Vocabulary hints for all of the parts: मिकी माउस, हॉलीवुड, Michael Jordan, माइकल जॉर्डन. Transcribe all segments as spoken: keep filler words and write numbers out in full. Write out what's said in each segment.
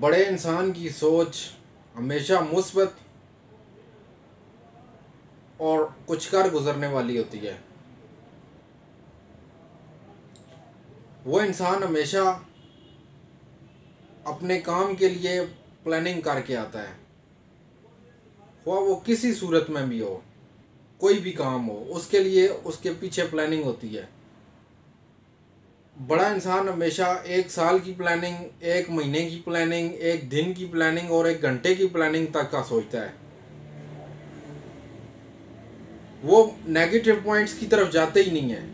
बड़े इंसान की सोच हमेशा मुस्बत और कुछ कर गुजरने वाली होती है। वो इंसान हमेशा अपने काम के लिए प्लानिंग करके आता है, हुआ वो किसी सूरत में भी हो, कोई भी काम हो, उसके लिए उसके पीछे प्लानिंग होती है। बड़ा इंसान हमेशा एक साल की प्लानिंग, एक महीने की प्लानिंग, एक दिन की प्लानिंग और एक घंटे की प्लानिंग तक का सोचता है। वो नेगेटिव पॉइंट्स की तरफ जाते ही नहीं है।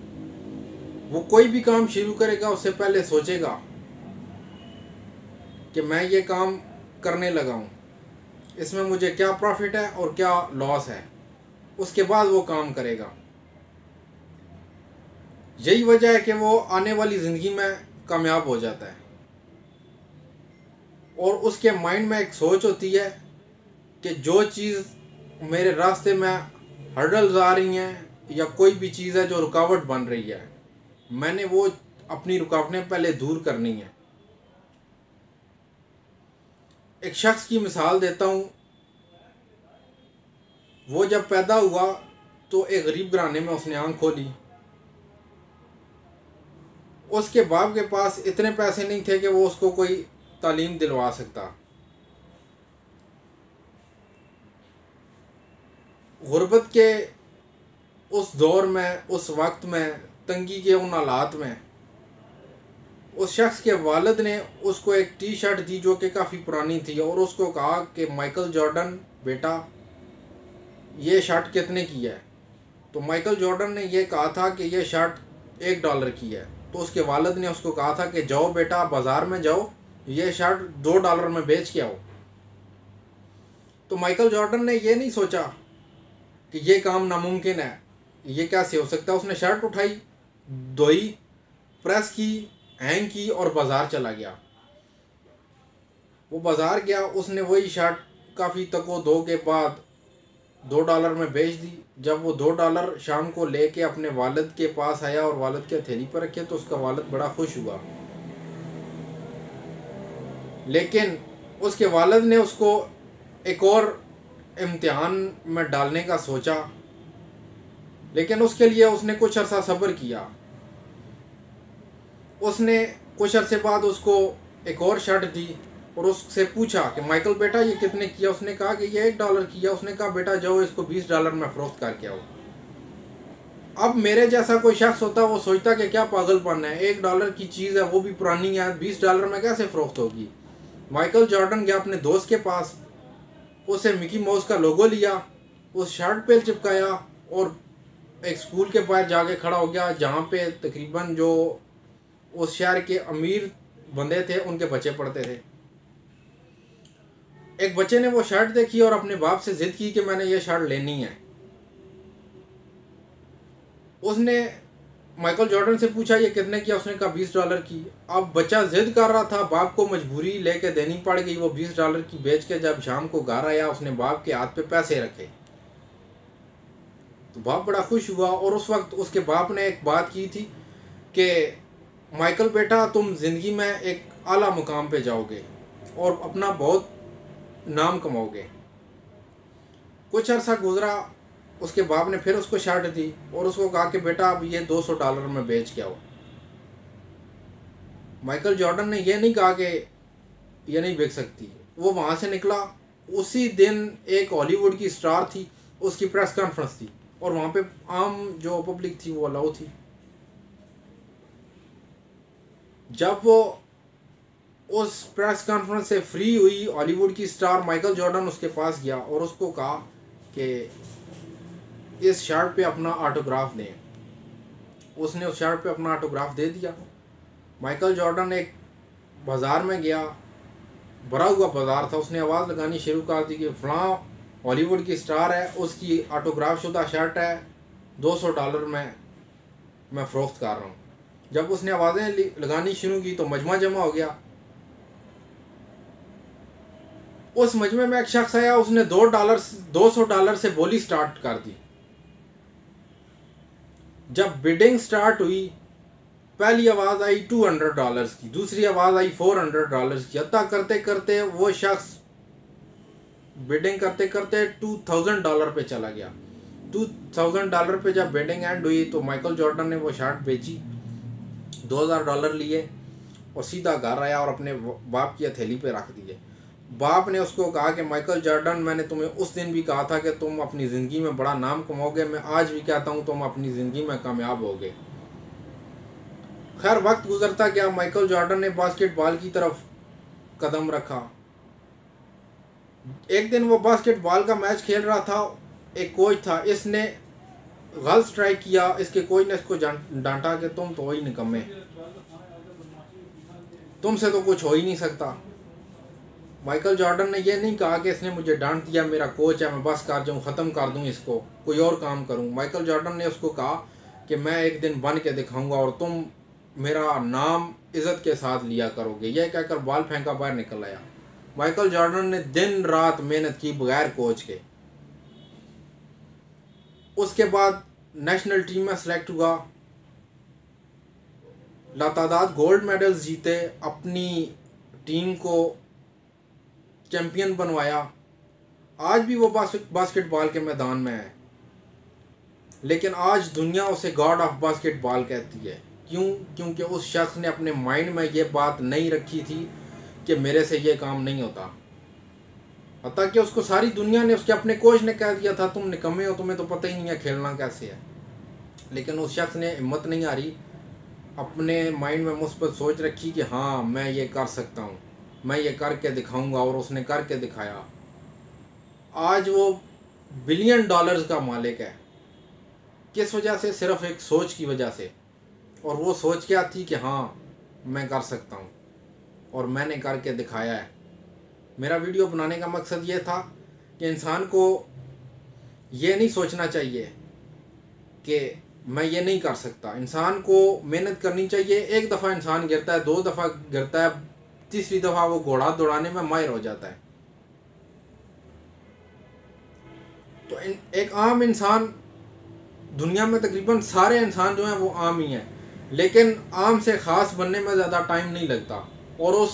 वो कोई भी काम शुरू करेगा उससे पहले सोचेगा कि मैं ये काम करने लगा हूँ, इसमें मुझे क्या प्रॉफिट है और क्या लॉस है, उसके बाद वो काम करेगा। यही वजह है कि वो आने वाली ज़िंदगी में कामयाब हो जाता है। और उसके माइंड में एक सोच होती है कि जो चीज़ मेरे रास्ते में हर्डल्स आ रही हैं या कोई भी चीज़ है जो रुकावट बन रही है, मैंने वो अपनी रुकावटें पहले दूर करनी है। एक शख्स की मिसाल देता हूँ। वो जब पैदा हुआ तो एक गरीब घराने में उसने आँख खोली। उसके बाप के पास इतने पैसे नहीं थे कि वो उसको कोई तालीम दिलवा सकता। गुर्बत के उस दौर में, उस वक्त में, तंगी के उन हालात में उस शख्स के वालिद ने उसको एक टी शर्ट दी जो कि काफ़ी पुरानी थी और उसको कहा कि माइकल जॉर्डन बेटा, ये शर्ट कितने की है? तो माइकल जॉर्डन ने यह कहा था कि यह शर्ट एक डॉलर की है। तो उसके वालिद ने उसको कहा था कि जाओ बेटा, बाज़ार में जाओ, ये शर्ट दो डॉलर में बेच के आओ। तो माइकल जॉर्डन ने यह नहीं सोचा कि यह काम नामुमकिन है, ये कैसे हो सकता है। उसने शर्ट उठाई, धोई, प्रेस की, हैंग की और बाज़ार चला गया। वो बाज़ार गया, उसने वही शर्ट काफ़ी तको-दो के बाद दो डॉलर में बेच दी। जब वो दो डॉलर शाम को लेके अपने वालिद के पास आया और वालिद के हथेली पर रखे तो उसका वालिद बड़ा खुश हुआ। लेकिन उसके वालिद ने उसको एक और इम्तिहान में डालने का सोचा, लेकिन उसके लिए उसने कुछ अरसा सब्र किया। उसने कुछ अरसे बाद उसको एक और शर्ट दी और उससे पूछा कि माइकल बेटा, ये कितने किया? उसने कहा कि ये एक डॉलर किया। उसने कहा बेटा जाओ, इसको बीस डॉलर में फ़रोख्त करके आओ। अब मेरे जैसा कोई शख्स होता वो सोचता कि क्या पागलपन है, एक डॉलर की चीज़ है, वो भी पुरानी है, बीस डॉलर में कैसे फ़रोख्त होगी। माइकल जॉर्डन गया अपने दोस्त के पास, उसे मिकी माउस का लोगो लिया, उस शर्ट पर चिपकाया और एक स्कूल के बाहर जाके खड़ा हो गया जहाँ पे तकरीबन जो उस शहर के अमीर बंदे थे उनके बच्चे पढ़ते थे। एक बच्चे ने वो शर्ट देखी और अपने बाप से जिद की कि मैंने ये शर्ट लेनी है। उसने माइकल जॉर्डन से पूछा ये कितने की? उसने कहा बीस डॉलर की। अब बच्चा जिद कर रहा था, बाप को मजबूरी लेके देनी पड़ गई। वो बीस डॉलर की बेच के जब शाम को घर आया उसने बाप के हाथ पे पैसे रखे तो बाप बड़ा खुश हुआ। और उस वक्त उसके बाप ने एक बात की थी कि माइकल बेटा, तुम ज़िंदगी में एक आला मुकाम पे जाओगे और अपना बहुत नाम कमाओगे। कुछ अरसा गुजरा, उसके बाप ने फिर उसको शर्ट दी और उसको कहा कि बेटा अब ये दो सौ डॉलर में बेच के आओ। माइकल जॉर्डन ने यह नहीं कहा कि ये नहीं बेच सकती। वो वहाँ से निकला। उसी दिन एक हॉलीवुड की स्टार थी, उसकी प्रेस कॉन्फ्रेंस थी और वहाँ पे आम जो पब्लिक थी वो अलाउ थी। जब वो उस प्रेस कॉन्फ्रेंस से फ्री हुई, हॉलीवुड की स्टार माइकल जॉर्डन उसके पास गया और उसको कहा कि इस शर्ट पे अपना ऑटोग्राफ दें। उसने उस शर्ट पे अपना ऑटोग्राफ दे दिया। माइकल जॉर्डन एक बाज़ार में गया, भरा हुआ बाज़ार था। उसने आवाज़ लगानी शुरू कर दी कि फलां हॉलीवुड की स्टार है, उसकी ऑटोग्राफ शुदा शर्ट है, दो सौ डॉलर में मैं फ़रोख्त कर रहा हूँ। जब उसने आवाज़ें लगानी शुरू की तो मजमा जमा हो गया। उस मजमे में एक शख्स आया, उसने दो डॉलर दो सौ डॉलर से बोली स्टार्ट कर दी। जब बिडिंग स्टार्ट हुई पहली आवाज़ आई टू हंड्रेड डॉलर्स की, दूसरी आवाज़ आई फोर हंड्रेड डॉलर्स की। अदा करते करते वो शख्स बिडिंग करते करते टू थाउजेंड डॉलर पे चला गया। टू थाउजेंड डॉलर पे जब बिडिंग एंड हुई तो माइकल जॉर्डन ने वो शर्ट बेची, दो हज़ार डॉलर लिए और सीधा घर आया और अपने बाप की हथेली पे रख दिए। बाप ने उसको कहा कि माइकल जॉर्डन, मैंने तुम्हें उस दिन भी कहा था कि तुम अपनी ज़िंदगी में बड़ा नाम कमाओगे, मैं आज भी कहता हूँ तुम अपनी ज़िंदगी में कामयाब होगे। खैर वक्त गुजरता गया, माइकल जॉर्डन ने बास्केटबॉल की तरफ कदम रखा। एक दिन वो बास्केटबॉल का मैच खेल रहा था, एक कोच था, इसने गलत स्ट्राइक किया। इसके कोच ने इसको डांटा कि तुम तो वही निकम्मे, तुमसे तो कुछ हो ही नहीं सकता। माइकल जॉर्डन ने यह नहीं कहा कि इसने मुझे डांट दिया, मेरा कोच है, मैं बस कर जाऊँ, ख़त्म कर दूँ इसको, कोई और काम करूँ। माइकल जॉर्डन ने उसको कहा कि मैं एक दिन बन के दिखाऊँगा और तुम मेरा नाम इज़्ज़त के साथ लिया करोगे। यह कहकर बॉल फेंका, बाहर निकल आया। माइकल जॉर्डन ने दिन रात मेहनत की बगैर कोच के। उसके बाद नेशनल टीम में सेलेक्ट हुआ, लातादाद गोल्ड मेडल्स जीते, अपनी टीम को चैम्पियन बनवाया। आज भी वो बास्केटबॉल के मैदान में है, लेकिन आज दुनिया उसे गॉड ऑफ बास्केटबॉल कहती है। क्यों? क्योंकि उस शख्स ने अपने माइंड में ये बात नहीं रखी थी कि मेरे से ये काम नहीं होता। पता कि उसको सारी दुनिया ने, उसके अपने कोच ने कह दिया था तुम निकम्मे हो, तुम्हें तो पता ही नहीं है खेलना कैसे है। लेकिन उस शख्स ने हिम्मत नहीं हारी, अपने माइंड में मुस्बत सोच रखी कि हाँ मैं ये कर सकता हूँ, मैं ये करके दिखाऊंगा, और उसने करके दिखाया। आज वो बिलियन डॉलर्स का मालिक है। किस वजह से? सिर्फ एक सोच की वजह से। और वो सोच क्या थी कि हाँ मैं कर सकता हूँ और मैंने करके दिखाया है। मेरा वीडियो बनाने का मकसद ये था कि इंसान को ये नहीं सोचना चाहिए कि मैं ये नहीं कर सकता। इंसान को मेहनत करनी चाहिए। एक दफ़ा इंसान गिरता है, दो दफ़ा गिरता है, तीसरी दफ़ा वो घोड़ा दौड़ाने में माहिर हो जाता है। तो एक आम इंसान, दुनिया में तकरीबन सारे इंसान जो हैं वो आम ही हैं, लेकिन आम से ख़ास बनने में ज़्यादा टाइम नहीं लगता। और उस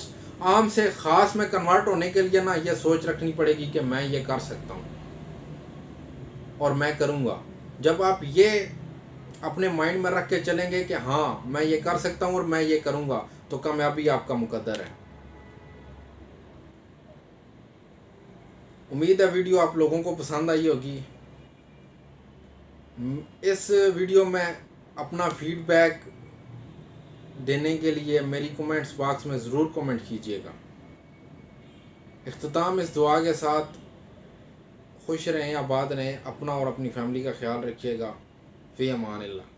आम से ख़ास में कन्वर्ट होने के लिए ना ये सोच रखनी पड़ेगी कि मैं ये कर सकता हूँ और मैं करूँगा। जब आप ये अपने माइंड में रख के चलेंगे कि हाँ मैं ये कर सकता हूँ और मैं ये करूँगा, तो कामयाबी आपका मुकद्दर है। उम्मीद है वीडियो आप लोगों को पसंद आई होगी। इस वीडियो में अपना फीडबैक देने के लिए मेरी कमेंट्स बॉक्स में ज़रूर कमेंट कीजिएगा। इख्तिताम इस दुआ के साथ, खुश रहें, आबाद रहें, अपना और अपनी फैमिली का ख्याल रखिएगा। फ़ी अमान अल्लाह।